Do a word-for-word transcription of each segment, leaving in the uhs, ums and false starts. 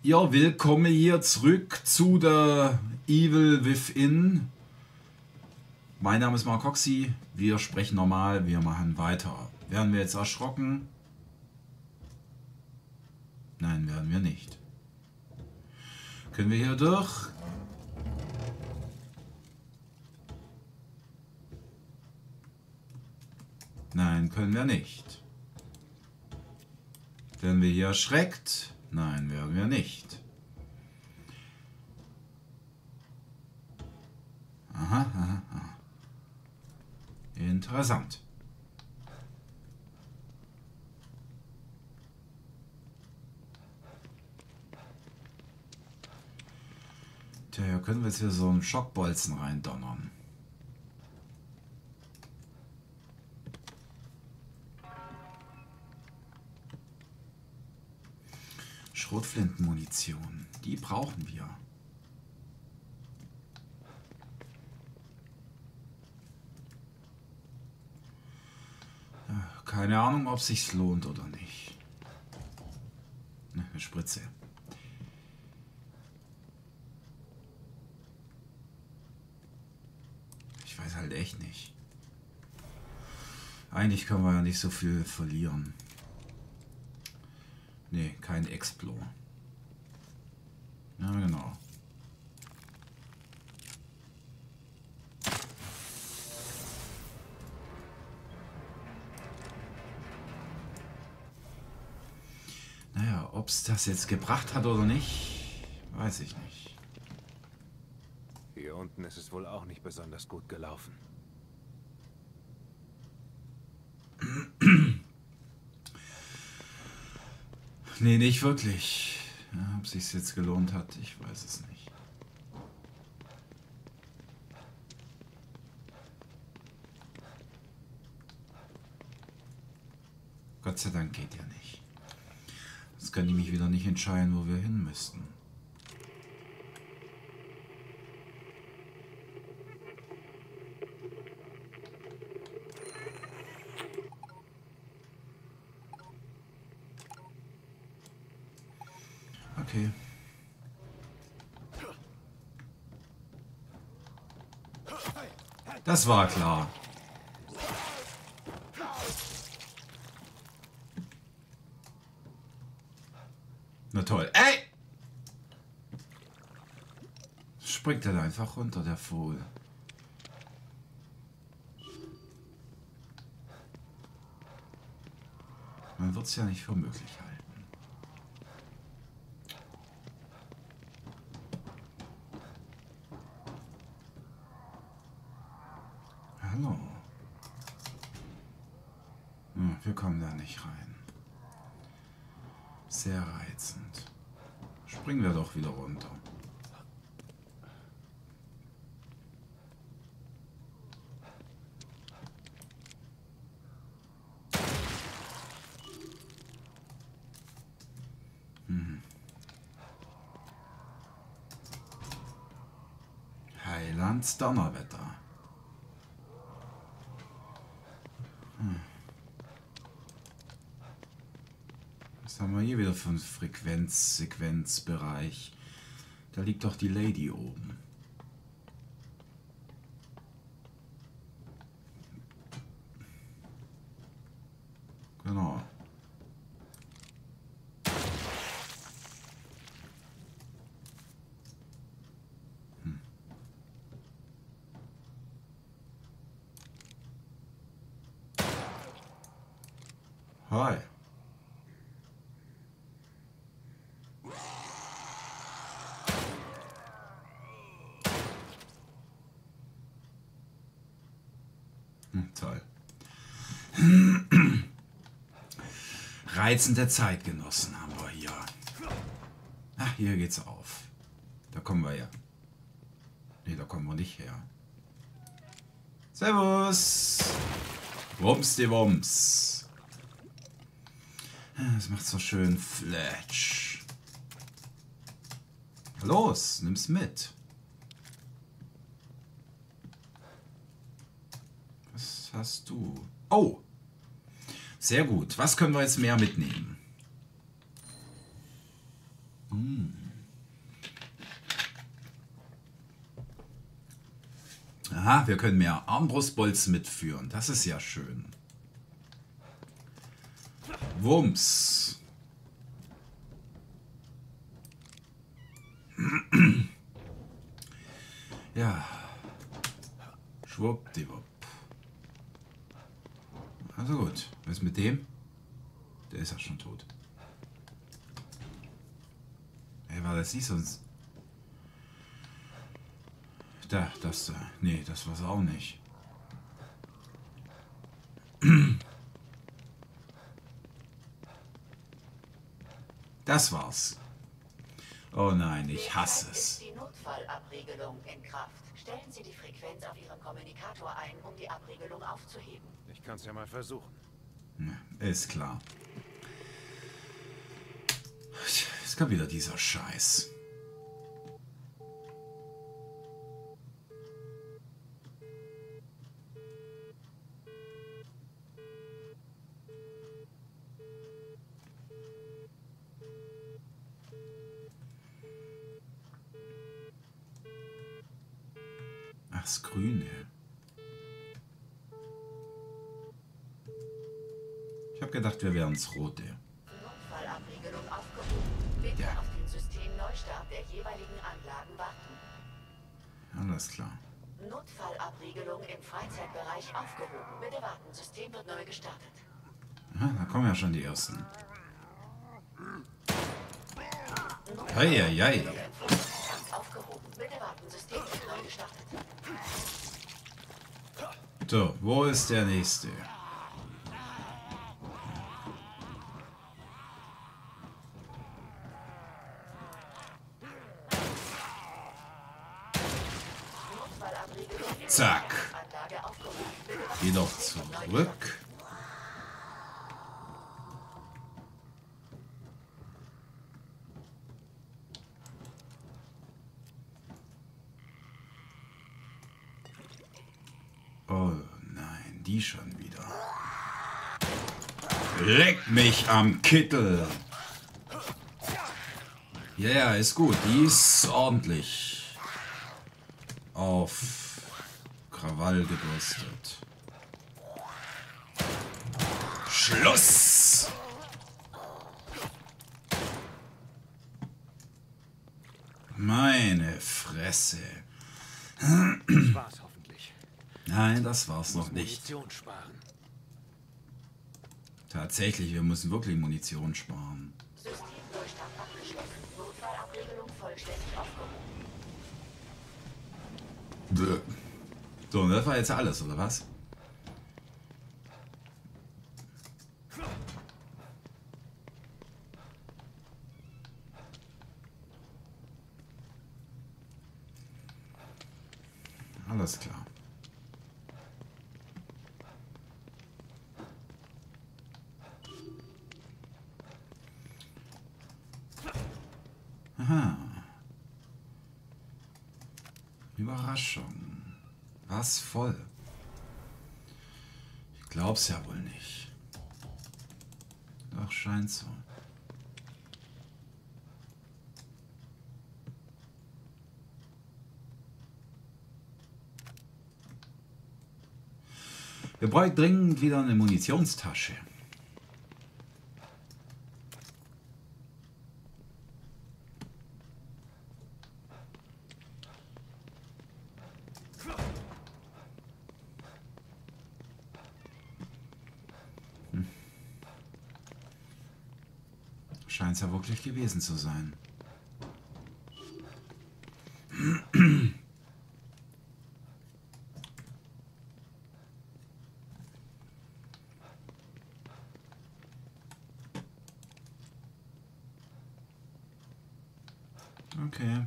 Ja, willkommen hier zurück zu der Evil Within. Mein Name ist Marcoxi, wir sprechen normal, wir machen weiter. Werden wir jetzt erschrocken? Nein, werden wir nicht. Können wir hier durch? Nein, können wir nicht. Werden wir hier erschreckt? Nein, werden wir nicht. Aha, aha, aha. Interessant. Tja, können wir jetzt hier so einen Schockbolzen reindonnern. Schrotflintenmunition, die brauchen wir. Keine Ahnung, ob es sich lohnt oder nicht. Eine Spritze. Ich weiß halt echt nicht. Eigentlich können wir ja nicht so viel verlieren. Ne, kein Explor. Na genau. Naja, ob es das jetzt gebracht hat oder nicht, weiß ich nicht. Hier unten ist es wohl auch nicht besonders gut gelaufen. Nee, nicht wirklich. Ja, ob es sich jetzt gelohnt hat, ich weiß es nicht. Gott sei Dank geht ja nicht. Jetzt kann ich mich wieder nicht entscheiden, wo wir hin müssten. Okay. Das war klar. Na toll. Ey! Springt dann einfach runter, der Vogel. Man wird es ja nicht für möglich halten. Wir kommen da nicht rein. Sehr reizend. Springen wir doch wieder runter. Hm. Heilands Donnerwetter. Hm. Was haben wir hier wieder für einen Frequenz-Sequenzbereich? Da liegt doch die Lady oben. Genau. Hm. Hi. Toll. Reizende Zeitgenossen haben wir hier. Ach, hier geht's auf. Da kommen wir ja. Ne, da kommen wir nicht her. Servus! Wumms die Wumms. Das macht so schön Fletsch. Los, nimm's mit. Hast du. Oh! Sehr gut. Was können wir jetzt mehr mitnehmen? Hm. Aha, wir können mehr Armbrustbolzen mitführen. Das ist ja schön. Wumms. Ja. Schwuppdiwupp. Also gut. Was ist mit dem? Der ist ja schon tot. Ey, war das nicht sonst? Da, das da. Nee, das war's auch nicht. Das war's. Oh nein, ich hasse es. Die Notfallabregelung in Kraft. Stellen Sie die Frequenz auf Ihrem Kommunikator ein, um die Abregelung aufzuheben. Ich kann's ja mal versuchen. Ist klar. Es kommt wieder dieser Scheiß. Das Grüne. Ich habe gedacht, wir wären das Rote. Notfallabregelung aufgehoben. Bitte ja. Auf den Systemneustart der jeweiligen Anlagen warten. Alles klar. Notfallabregelung im Freizeitbereich aufgehoben. Bitte warten, System wird neu gestartet. Aha, da kommen ja schon die ersten. Eieiei. So, wo ist der nächste? Zack. Geh doch zurück. Schon wieder. Leck mich am Kittel. Ja, yeah, ist gut. Die ist ordentlich auf Krawall gebürstet. Schluss. Meine Fresse. Nein, das war's noch nicht. Tatsächlich, wir müssen wirklich Munition sparen. Systemneustart abgeschlossen. Notfallabregelung vollständig aufgehoben. So, und das war jetzt alles, oder was? Alles klar. Überraschung. Was voll. Ich glaub's ja wohl nicht. Doch, scheint so. Wir bräuchten dringend wieder eine Munitionstasche. Scheint es ja wirklich gewesen zu sein. Okay.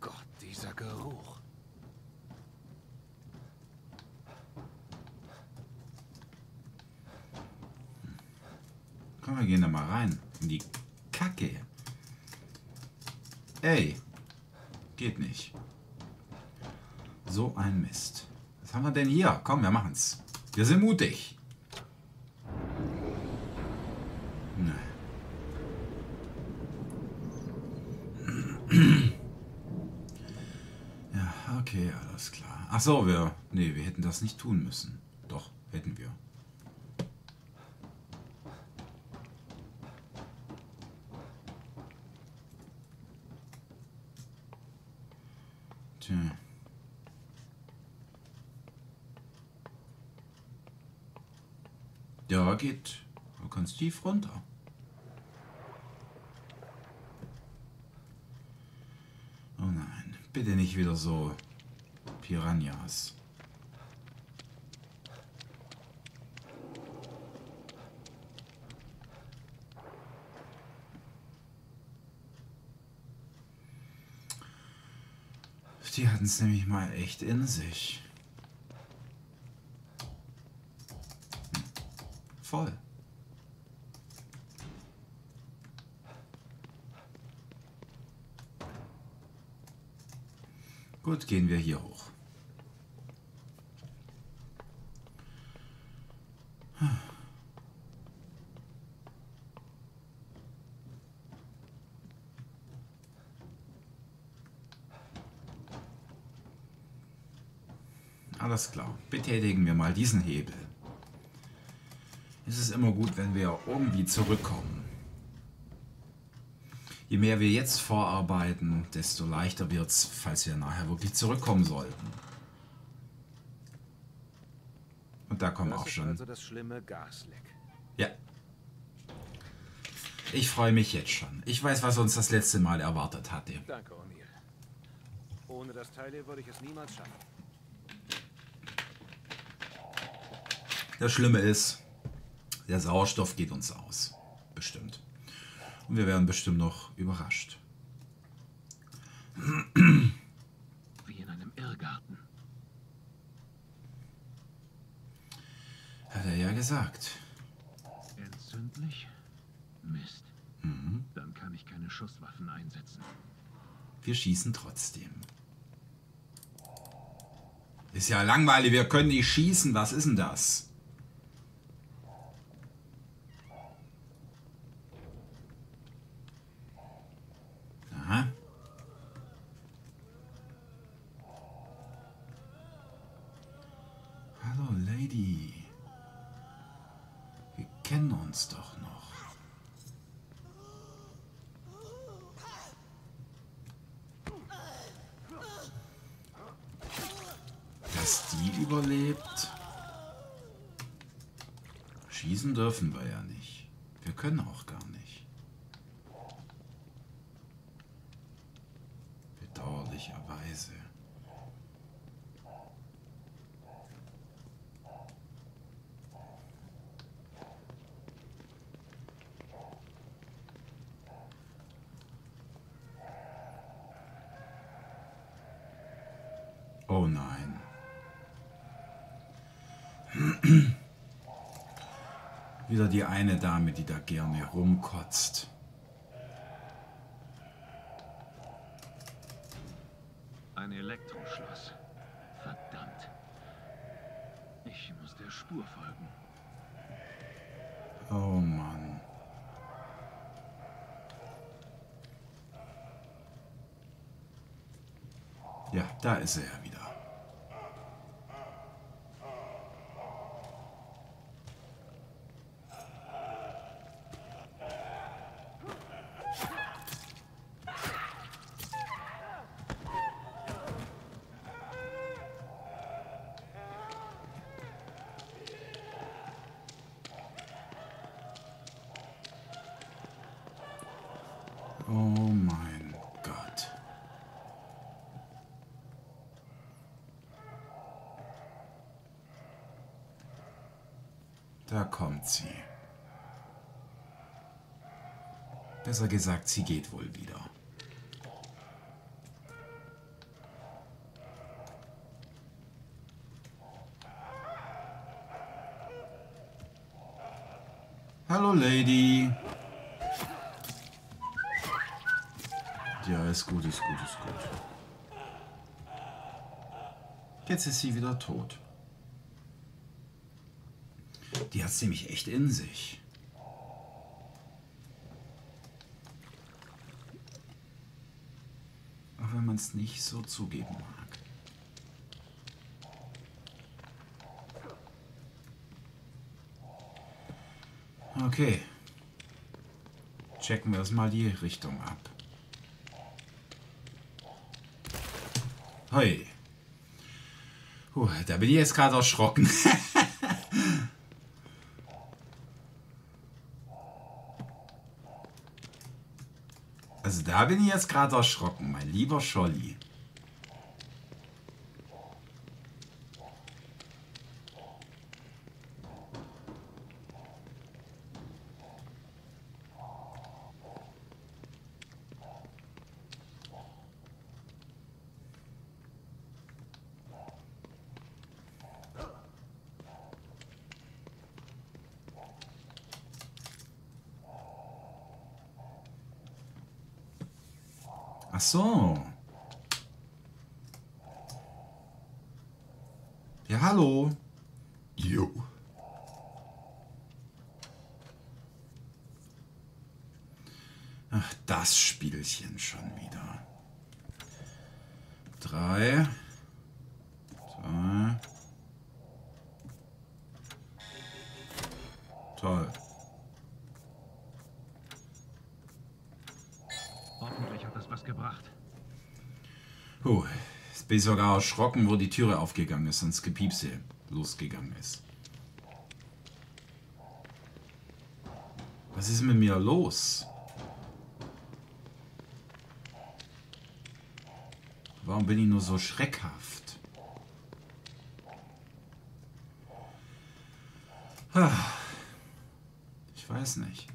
Gott, dieser Geruch. Wir gehen da mal rein. In die Kacke. Ey. Geht nicht. So ein Mist. Das Was haben wir denn hier? Komm, wir machen's. Wir sind mutig. Ja, okay, alles klar. Ach so, wir... Nee, wir hätten das nicht tun müssen. Doch, hätten wir. Tja... Ja, geht. Du kannst tief runter. Oh nein, bitte nicht wieder so Piranhas. Die hatten es nämlich mal echt in sich. Voll. Gut, gehen wir hier hoch. Alles klar, betätigen wir mal diesen Hebel. Es ist immer gut, wenn wir irgendwie zurückkommen. Je mehr wir jetzt vorarbeiten, desto leichter wird es, falls wir nachher wirklich zurückkommen sollten. Und da kommen auch schon. Das ist also das schlimme Gasleck. Ja. Ich freue mich jetzt schon. Ich weiß, was uns das letzte Mal erwartet hatte. Danke, O'Neill. Ohne das Teil hier würde ich es niemals schaffen. Das Schlimme ist... Der Sauerstoff geht uns aus. Bestimmt. Und wir werden bestimmt noch überrascht. Wie in einem Irrgarten. Hat er ja gesagt. Entzündlich? Mist. Mhm. Dann kann ich keine Schusswaffen einsetzen. Wir schießen trotzdem. Ist ja langweilig, wir können nicht schießen. Was ist denn das? Schießen dürfen wir ja nicht. Wir können auch gar nicht. Bedauerlicherweise. Oh nein. Wieder die eine Dame, die da gerne rumkotzt. Ein Elektroschloss. Verdammt. Ich muss der Spur folgen. Oh Mann. Ja, da ist er wieder. Oh mein Gott. Da kommt sie. Besser gesagt, sie geht wohl wieder. Hallo, Lady. Ja, ist gut, ist gut, ist gut. Jetzt ist sie wieder tot. Die hat's nämlich echt in sich. Auch wenn man es nicht so zugeben mag. Okay. Checken wir das mal die Richtung ab. Hoi. Puh, da bin ich jetzt gerade erschrocken. Also da bin ich jetzt gerade erschrocken, mein lieber Scholli. Ach so. Ja, hallo. Jo. Ach, das Spielchen schon wieder. Drei. Zwei. Toll. Gebracht. Puh, jetzt bin ich sogar erschrocken, wo die Türe aufgegangen ist und das Gepiepse losgegangen ist. Was ist mit mir los? Warum bin ich nur so schreckhaft? Ich weiß nicht.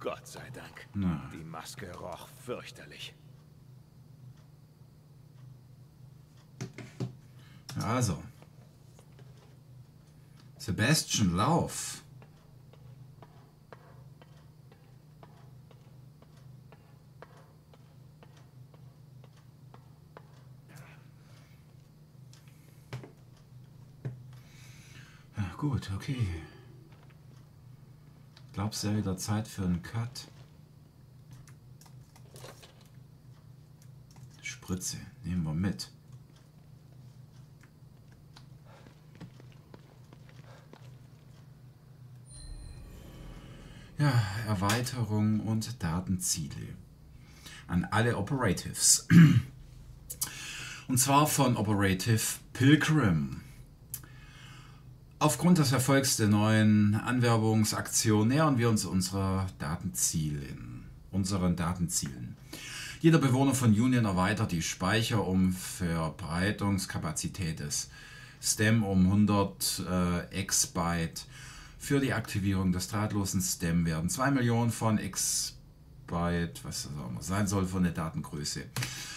Gott sei Dank. Na. Die Maske roch fürchterlich. Also. Sebastian, lauf. Na gut, okay. Glaubst du, ja wieder Zeit für einen Cut? Spritze, nehmen wir mit. Ja, Erweiterung und Datenziele an alle Operatives. Und zwar von Operative Pilgrim. Aufgrund des Erfolgs der neuen Anwerbungsaktion nähern wir uns unserer Datenzielen, unseren Datenzielen. Jeder Bewohner von Union erweitert die Speicher um Verbreitungskapazität des S T E M um hundert äh, Exbyte. Für die Aktivierung des drahtlosen S T E M werden zwei Millionen von Exbyte, was das auch immer sein soll, von der Datengröße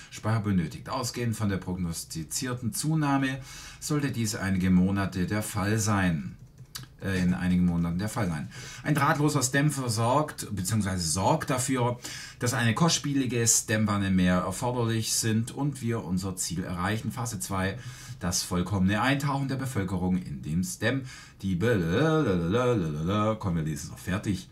Speicher benötigt. Ausgehend von der prognostizierten Zunahme sollte dies einige Monate der Fall sein. Äh, in einigen Monaten der Fall sein. Ein drahtloser S T E M versorgt bzw. sorgt dafür, dass eine kostspielige S T E M-Wanne mehr erforderlich sind und wir unser Ziel erreichen. Phase zwei, das vollkommene Eintauchen der Bevölkerung in dem S T E M. Die blablabla, komm, wir lesen es noch fertig.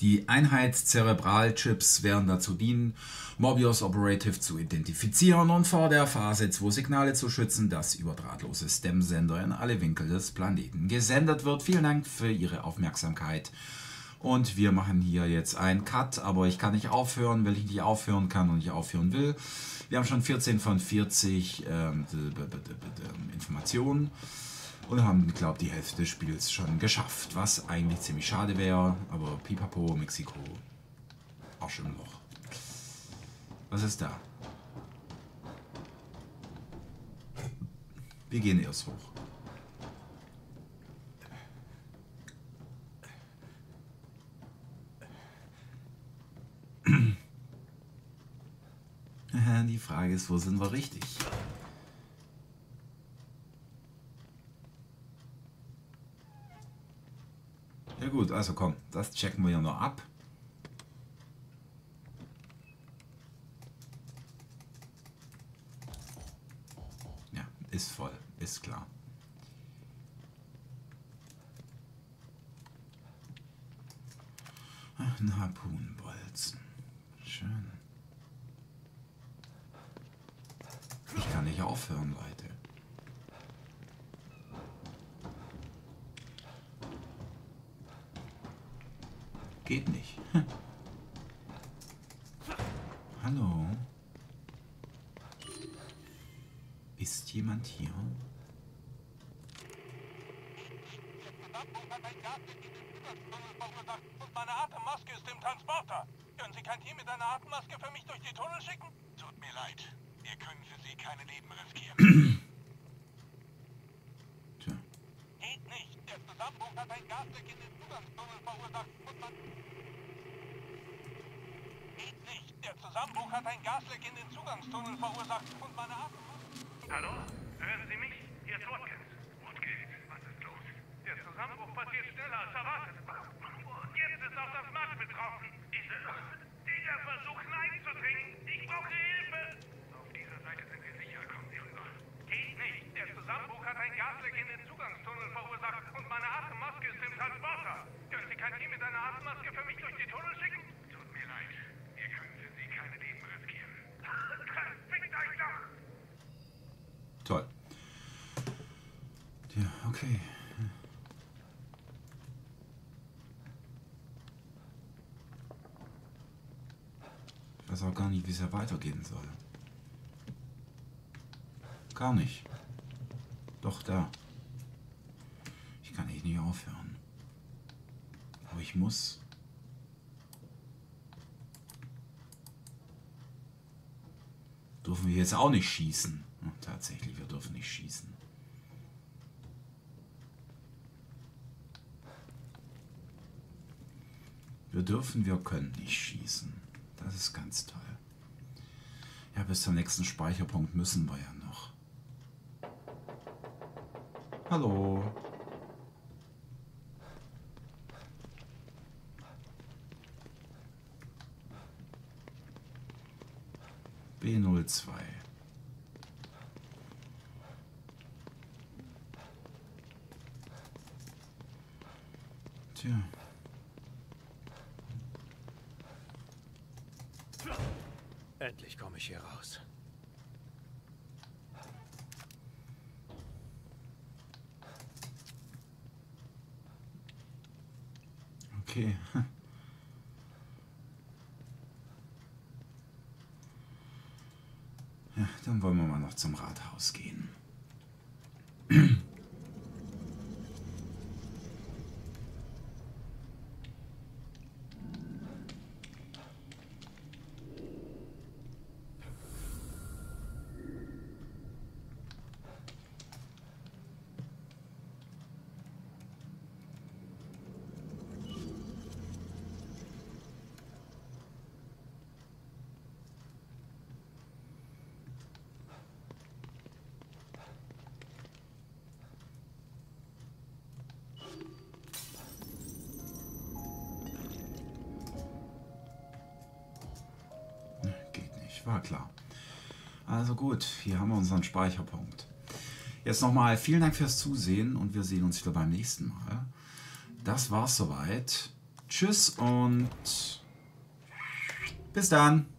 Die Einheitszerebralchips werden dazu dienen, Mobius Operative zu identifizieren und vor der Phase zwei Signale zu schützen, dass über drahtlose S T E M-Sender in alle Winkel des Planeten gesendet wird. Vielen Dank für Ihre Aufmerksamkeit. Und wir machen hier jetzt einen Cut, aber ich kann nicht aufhören, weil ich nicht aufhören kann und nicht aufhören will. Wir haben schon vierzehn von vierzig ähm, Informationen. Und haben, glaube ich, die Hälfte des Spiels schon geschafft, was eigentlich ziemlich schade wäre, aber pipapo, Mexiko, Arsch im Loch. Was ist da? Wir gehen erst hoch. Die Frage ist, wo sind wir richtig? Ja gut, also komm, das checken wir ja noch ab. Ja, ist voll, ist klar. Ach, ein Harpunenbolzen. Schön. Ich kann nicht aufhören, Leute. Geht nicht. Hallo? Ist jemand hier? Meine Atemmaske ist im Transporter. Können Sie kein Team mit einer Atemmaske für mich durch die Tunnel schicken? Tut mir leid. Wir können für Sie keine Leben riskieren. Tja. Geht nicht. Der Zusammenbruch hat ein Gasleck in den Zugangstunnel verursacht. Geht nicht. Der Zusammenbruch hat ein Gasleck in den Zugangstunnel verursacht. Und meine Atemmaske... Hallo? Hören Sie mich? Hier ist Watkins. Watkins, was ist los? Der Zusammenbruch passiert schneller als erwartet. Auf das Markt betroffen. Diese Dinger versuchen einzudringen. Ich brauche Hilfe. Auf dieser Seite sind wir sicher. Kommen Sie rüber. Geht nicht. Der Zusammenbruch hat ein Gasleck in den Zugangstunnel verursacht und meine Atemmaske ist im Transporter. Können Sie kein Team mit einer Atemmaske für mich durch die Tunnel schicken? Tut mir leid. Wir können für Sie keine Leben riskieren. Fickt euch doch! Toll. Ja, okay. Ich weiß auch gar nicht, wie es ja weitergehen soll. Gar nicht. Doch, da. Ich kann echt nicht aufhören. Aber ich muss. Dürfen wir jetzt auch nicht schießen? Hm, tatsächlich, wir dürfen nicht schießen. Wir dürfen, wir können nicht schießen. Das ist ganz toll. Ja, bis zum nächsten Speicherpunkt müssen wir ja noch. Hallo. B null zwei. Tja. Endlich komme ich hier raus. Okay. Ja, dann wollen wir mal noch zum Rathaus gehen. War klar. Also gut, hier haben wir unseren Speicherpunkt. Jetzt nochmal vielen Dank fürs Zusehen und wir sehen uns wieder beim nächsten Mal. Das war's soweit. Tschüss und bis dann.